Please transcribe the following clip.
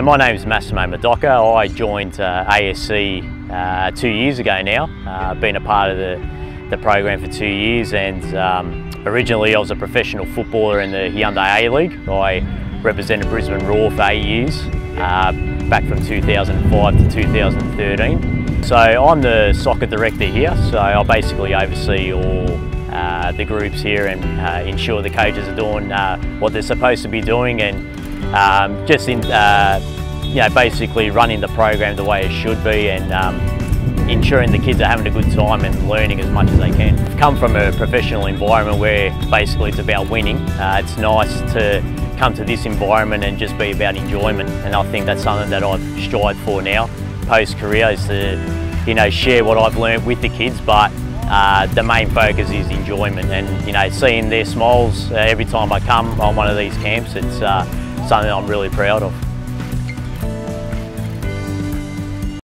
My name is Massimo Murdocca. I joined ASC 2 years ago now. I've been a part of the program for 2 years, and originally I was a professional footballer in the Hyundai A-League. I represented Brisbane Roar for 8 years, back from 2005 to 2013. So I'm the soccer director here, so I basically oversee all the groups here and ensure the coaches are doing what they're supposed to be doing, and just in, you know, basically running the program the way it should be, and ensuring the kids are having a good time and learning as much as they can. I've come from a professional environment where basically it's about winning. It's nice to come to this environment and just be about enjoyment, and I think that's something that I've strived for now post-career, is to, you know, share what I've learned with the kids, but the main focus is enjoyment, and, you know, seeing their smiles every time I come on one of these camps, it's something I'm really proud of.